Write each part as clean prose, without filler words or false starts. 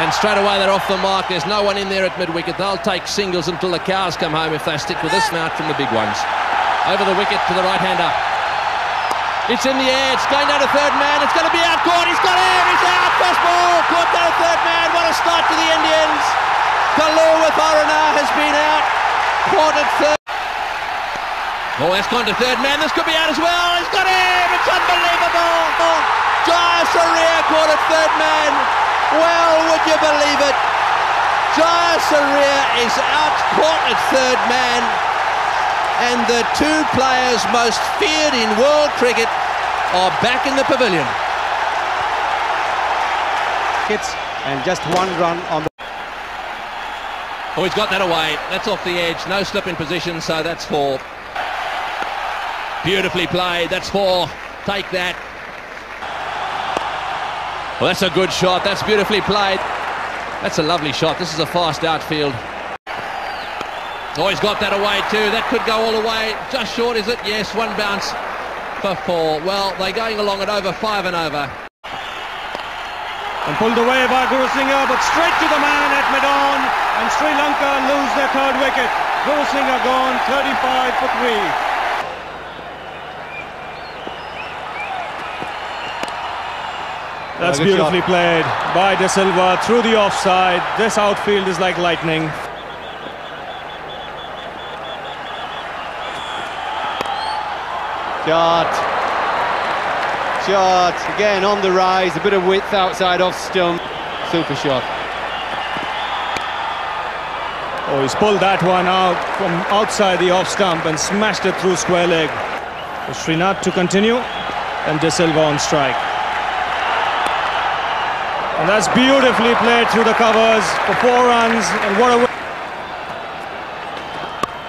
And straight away they're off the mark. There's no one in there at mid-wicket. They'll take singles until the cows come home if they stick with this mount from the big ones. Over the wicket to the right-hander. It's in the air. It's going down to third man. It's going to be out. Caught. He's got it. He's out. First ball. Caught down to third man. What a start to the Indians. Kaluwitharana has been out. Caught at third. Oh, that's gone to third man. This could be out as well. He's got him. It's unbelievable. Jayasuriya caught at third man. Well, would you believe it? Jayasuriya is out, caught at third man. And the two players most feared in world cricket are back in the pavilion. And just one run on the... Oh, he's got that away. That's off the edge. No slip in position, so that's four. Beautifully played, that's four. Take that. Well, that's a good shot, that's beautifully played. That's a lovely shot, this is a fast outfield. Oh, he's got that away too, that could go all the way. Just short, is it? Yes, one bounce for four. Well, they're going along at over five and over. And pulled away by Gurusinghe, but straight to the man at mid-on. And Sri Lanka lose their third wicket. Gurusinghe gone, 35 for three. That's beautifully played by De Silva through the offside. This outfield is like lightning. Shot. Again on the rise. A bit of width outside off stump. Super shot. Oh, he's pulled that one out from outside the off stump and smashed it through square leg. For Srinath to continue and De Silva on strike. And that's beautifully played through the covers for four runs, and what a...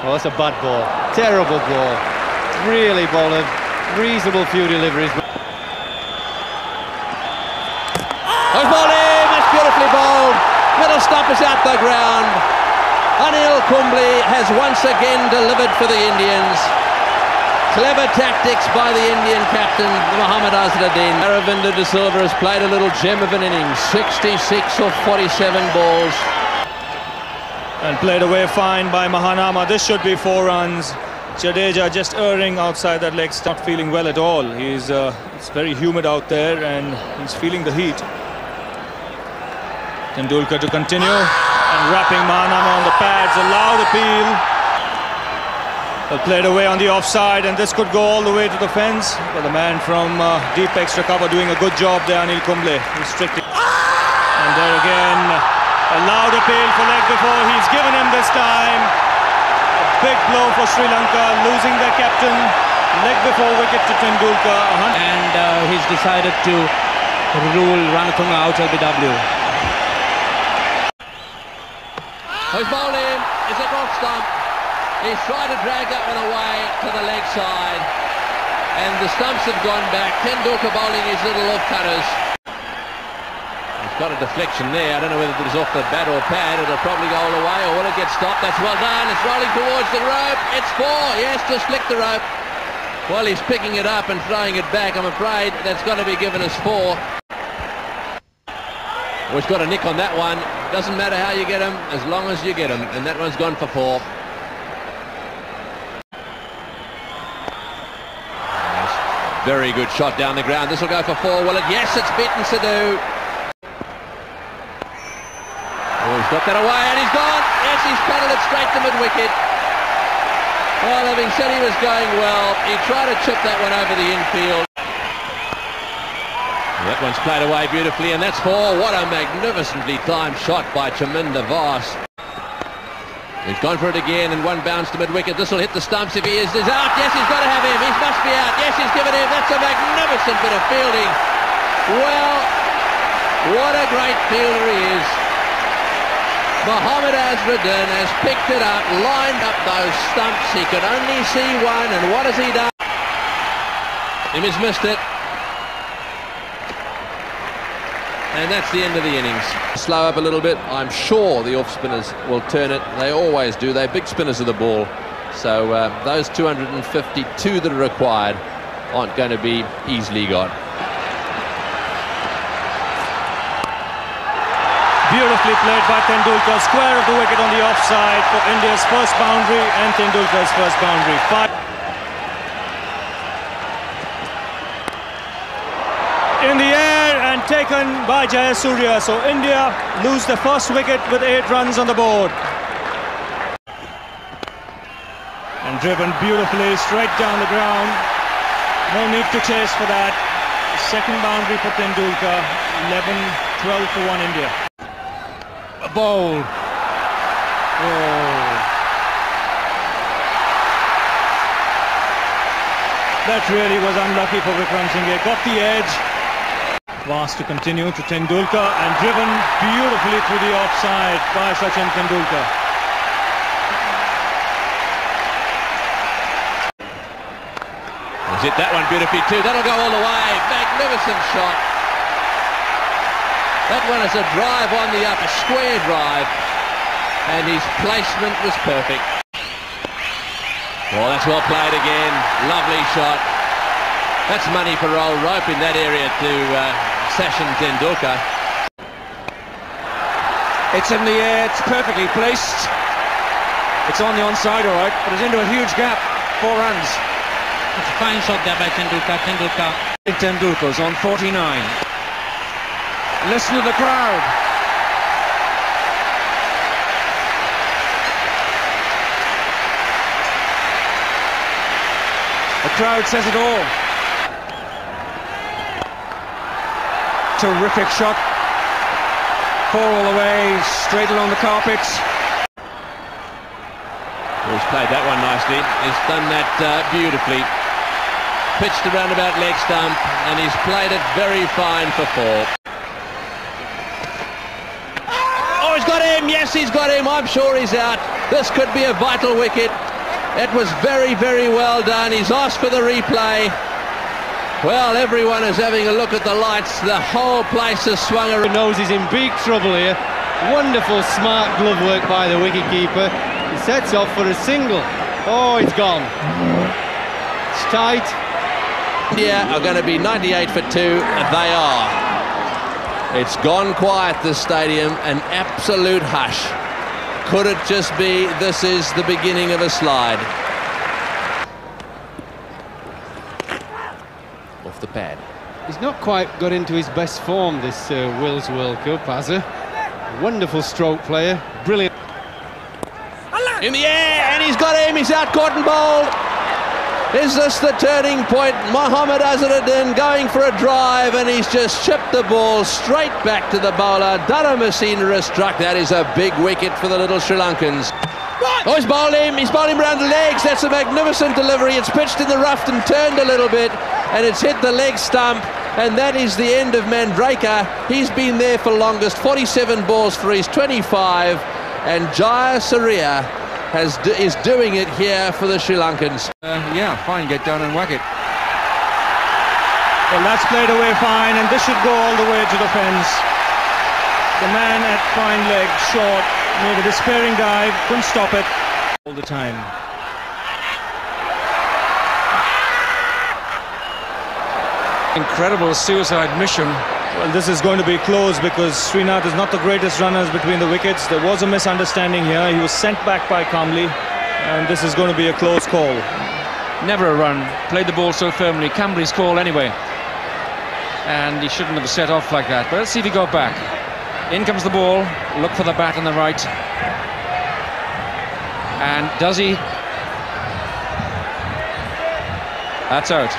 Well, that's a bad ball. Terrible ball. Really bowled. Reasonable few deliveries. That's ball in. That's beautifully bowled. Middle stump is out the ground. Anil Kumble has once again delivered for the Indians. Clever tactics by the Indian captain, Mohammed Azharuddin. Aravinda de Silva has played a little gem of an innings. 66 off 47 balls. And played away fine by Mahanama. This should be four runs. Jadeja just erring outside that leg. Not feeling well at all. He's it's very humid out there and he's feeling the heat. Tendulkar to continue. And wrapping Mahanama on the pads. Allowed appeal. Well, played away on the offside, and this could go all the way to the fence. But the man from deep extra cover doing a good job there, Anil Kumble, restricting. And there again, a loud appeal for leg before. He's given him this time. A big blow for Sri Lanka, losing their captain. Leg before wicket to Tendulkar. And he's decided to rule Ranatunga out LBW. He's bowled in. Is it off stump? He's tried to drag that one away to the leg side. And the stumps have gone back. Tendulkar bowling his little off-cutters. He's got a deflection there. I don't know whether it was off the bat or pad. It'll probably go all the way, or will it get stopped? That's well done. It's rolling towards the rope. It's four. He has to flick the rope. Well, he's picking it up and throwing it back. I'm afraid that's got to be given as four. Well, he's got a nick on that one. Doesn't matter how you get him, as long as you get him. And that one's gone for four. Very good shot down the ground. This will go for four. Will it? Yes, it's beaten Sidhu. Oh, he's got that away and he's gone. Yes, he's paddled it straight to mid-wicket. Well, having said he was going well, he tried to chip that one over the infield. Well, that one's played away beautifully, and that's four. What a magnificently timed shot by Chaminda Vaas. He's gone for it again, and one bounce to mid-wicket. This will hit the stumps if he is. He's out. Yes, he's got to have him. He must be out. Yes, he's given him. That's a magnificent bit of fielding. Well, what a great fielder he is. Mohammed Azharuddin has picked it up, lined up those stumps. He could only see one, and what has he done? He missed it. And that's the end of the innings. Slow up a little bit. I'm sure the off-spinners will turn it. They always do. They're big spinners of the ball. So those 252 that are required aren't going to be easily got. Beautifully played by Tendulkar, square of the wicket on the offside for India's first boundary and Tendulkar's first boundary. In the air and taken by Jayasuriya, so India lose the first wicket with 8 runs on the board. And driven beautifully straight down the ground, no need to chase for that. Second boundary for Tendulkar, 11-12 for 1 India. A bowl. Oh. That really was unlucky for Vikram Zhingya, got the edge. Vaas to continue to Tendulkar and driven beautifully through the offside by Sachin Tendulkar. Hit that one beautifully too, that'll go all the way, magnificent shot. That one is a drive on the up, a square drive, and his placement was perfect. Well, that's well played again, lovely shot. That's money for roll rope in that area to Sachin Tendulkar. It's in the air, it's perfectly placed. It's on the onside all right, but it's into a huge gap, 4 runs. It's a fine shot there by Tendulkar. Tendulkar's on 49. Listen to the crowd. The crowd says it all. Terrific shot. 4 all the way, straight along the carpets. Well, he's played that one nicely. He's done that beautifully. Pitched the roundabout leg stump and he's played it very fine for 4. Oh, he's got him, yes he's got him, I'm sure he's out. This could be a vital wicket. It was very, very well done. He's asked for the replay. Well, everyone is having a look at the lights. The whole place has swung around. He knows he's in big trouble here. Wonderful smart glove work by the wicketkeeper. He sets off for a single. Oh, it's gone. It's tight. India are going to be 98 for 2, and they are. It's gone quiet, this stadium, an absolute hush. Could it just be this is the beginning of a slide? Off the pad. He's not quite got into his best form this Wills World Cup, has he? Wonderful stroke player, brilliant. In the air, and he's got him, he's out, caught and bowled. Is this the turning point? Mohammed Azharuddin going for a drive and he's just chipped the ball straight back to the bowler. Dharmasena has struck. That is a big wicket for the little Sri Lankans. What? Oh, he's bowled him round the legs. That's a magnificent delivery. It's pitched in the rough and turned a little bit and it's hit the leg stump, and that is the end of Mandraka. He's been there for longest, 47 balls for his 25, and Jayasuriya is doing it here for the Sri Lankans. Yeah, fine, get down and whack it. Well, that's played away fine, and this should go all the way to the fence. The man at fine leg, short, made a despairing dive, couldn't stop it. All the time. Incredible suicide mission. Well, this is going to be close because Srinath is not the greatest runners between the wickets. There was a misunderstanding here. He was sent back by Kambli, and this is going to be a close call. Never a run. Played the ball so firmly. Kambli's call anyway. And he shouldn't have set off like that. But let's see if he got back. In comes the ball. Look for the bat on the right. And does he? That's out.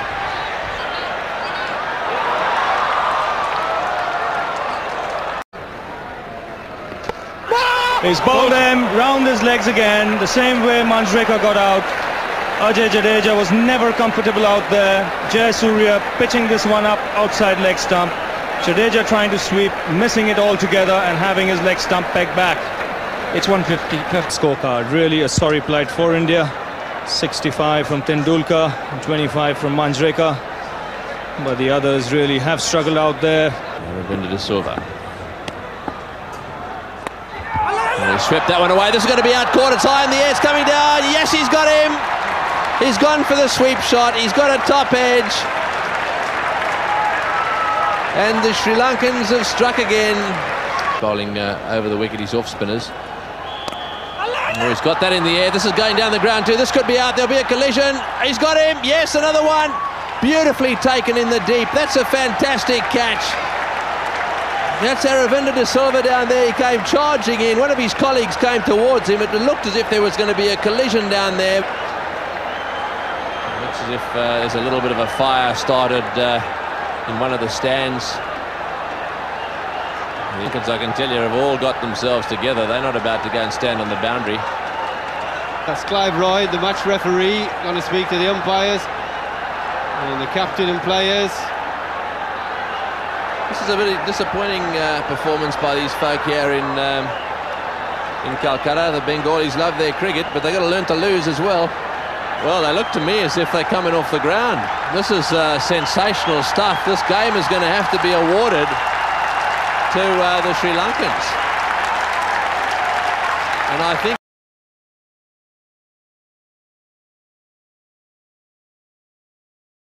He's bowled him round his legs again, the same way Manjrekar got out. Ajay Jadeja was never comfortable out there. Jayasuriya pitching this one up outside leg stump. Jadeja trying to sweep, missing it altogether and having his leg stump pegged back. It's 150. Scorecard, really a sorry plight for India. 65 from Tendulkar, 25 from Manjrekar. But the others really have struggled out there. Aravinda de Silva. He swept that one away. This is going to be out caught. It's high in the air. It's coming down. Yes, he's got him. He's gone for the sweep shot. He's got a top edge. And the Sri Lankans have struck again. bowling over the wicket, his off spinners. Oh, he's got that in the air. This is going down the ground too. This could be out. There'll be a collision. He's got him. Yes, another one. Beautifully taken in the deep. That's a fantastic catch. That's Aravinda de Silva down there. He came charging in. One of his colleagues came towards him. It looked as if there was going to be a collision down there. It looks as if there's a little bit of a fire started in one of the stands. Because I can tell you, have all got themselves together. They're not about to go and stand on the boundary. That's Clive Roy, the match referee, going to speak to the umpires and the captain and players. This is a really disappointing performance by these folk here in Calcutta. The Bengalis love their cricket, but they've got to learn to lose as well. Well, they look to me as if they're coming off the ground. This is sensational stuff. This game is going to have to be awarded to the Sri Lankans, and I think